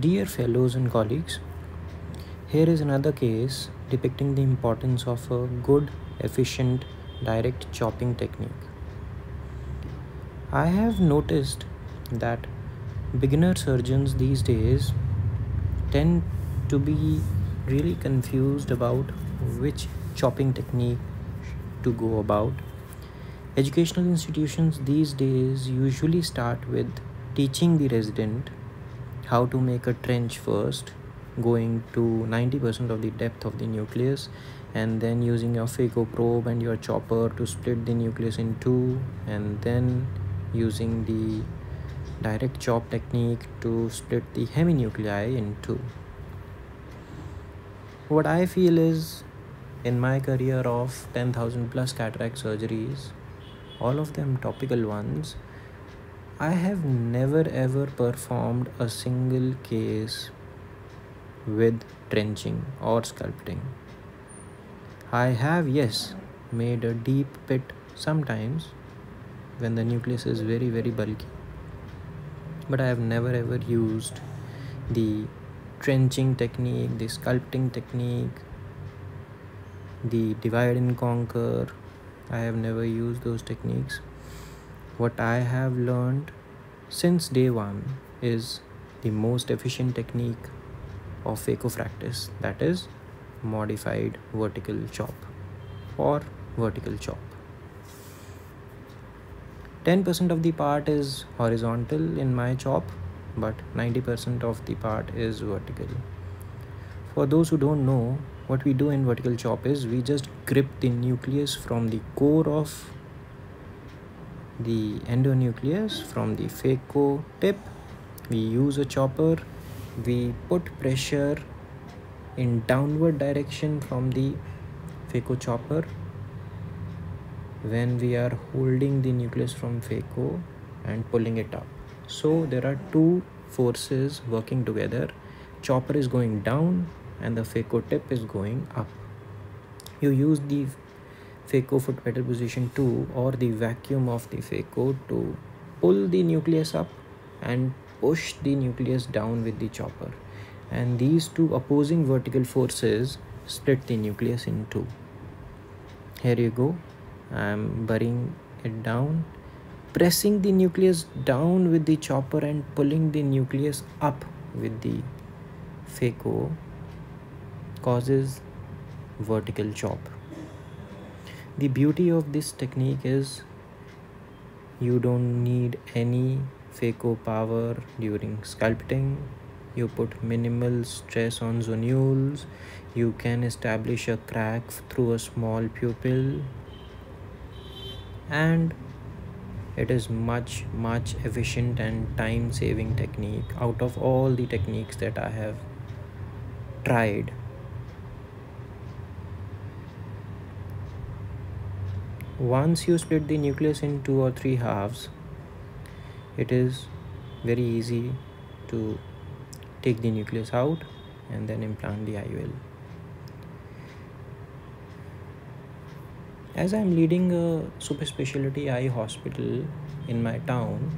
Dear fellows and colleagues, here is another case depicting the importance of a good, efficient, direct chopping technique. I have noticed that beginner surgeons these days tend to be really confused about which chopping technique to go about. Educational institutions these days usually start with teaching the resident how to make a trench first, going to 90% of the depth of the nucleus, and then using your phaco probe and your chopper to split the nucleus in two, and then using the direct chop technique to split the heminuclei in two. What I feel is, in my career of 10,000 plus cataract surgeries, all of them topical ones, I have never ever performed a single case with trenching or sculpting. I have, yes, made a deep pit sometimes when the nucleus is very bulky, but I have never ever used the trenching technique, the sculpting technique, the divide and conquer. I have never used those techniques. What I have learned since day one is the most efficient technique of phacofractus, that is modified vertical chop or vertical chop. 10% of the part is horizontal in my chop, but 90% of the part is vertical. For those who don't know, what we do in vertical chop is we just grip the nucleus from the core of the endonucleus, from the phaco tip. We use a chopper, we put pressure in downward direction from the phaco chopper. When we are holding the nucleus from phaco and pulling it up, so there are two forces working together. Chopper is going down and the phaco tip is going up. You use the phaco foot pedal position 2 or the vacuum of the phaco to pull the nucleus up and push the nucleus down with the chopper, and these two opposing vertical forces split the nucleus in two. Here you go, I'm burying it down, pressing the nucleus down with the chopper and pulling the nucleus up with the phaco causes vertical chop. The beauty of this technique is you don't need any phaco power during sculpting. You put minimal stress on zonules. You can establish a crack through a small pupil, and it is much efficient and time saving technique out of all the techniques that I have tried. Once you split the nucleus in two or three halves, it is very easy to take the nucleus out and then implant the IOL. As I am leading a super specialty eye hospital in my town,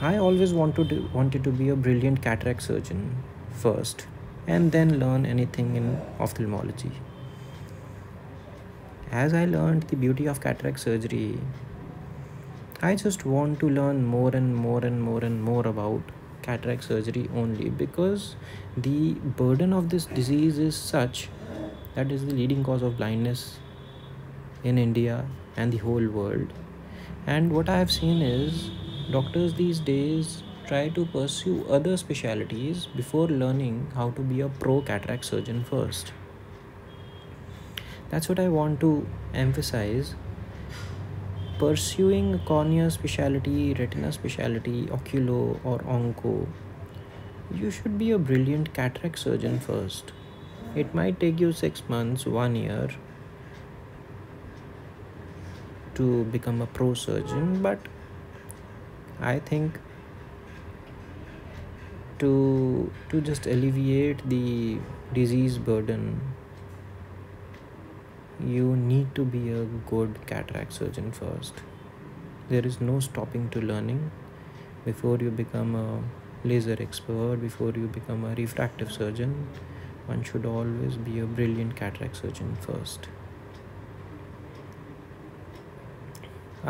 I always wanted to be a brilliant cataract surgeon first and then learn anything in ophthalmology. As I learned the beauty of cataract surgery, I just want to learn more and more about cataract surgery only, because the burden of this disease is such that is the leading cause of blindness in India and the whole world. And what I have seen is doctors these days try to pursue other specialties before learning how to be a pro cataract surgeon first. That's what I want to emphasize. Pursuing a cornea specialty, retina specialty, oculo or onco, you should be a brilliant cataract surgeon first. It might take you 6 months, 1 year to become a pro surgeon, but I think to just alleviate the disease burden, you need to be a good cataract surgeon first. There is no stopping to learning. before you become a laser expert, before you become a refractive surgeon, one should always be a brilliant cataract surgeon first.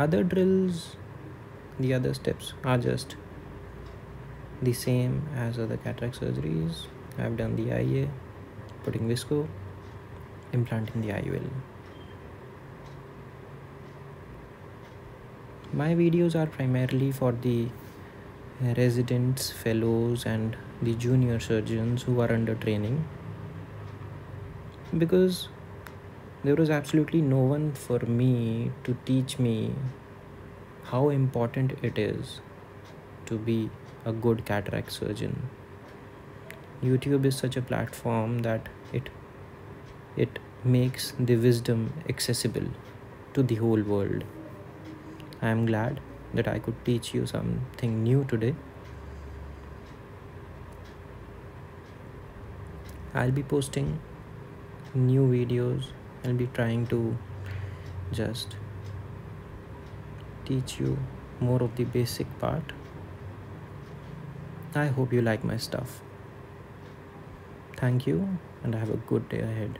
Other drills, the other steps are just the same as other cataract surgeries. I've done the IA, putting visco, implanting the IOL. My videos are primarily for the residents, fellows, and the junior surgeons who are under training, because there was absolutely no one for me to teach me how important it is to be a good cataract surgeon. YouTube is such a platform that it makes the wisdom accessible to the whole world. I am glad that I could teach you something new today. I'll be posting new videos. I'll be trying to just teach you more of the basic part. I hope you like my stuff. Thank you, and have a good day ahead.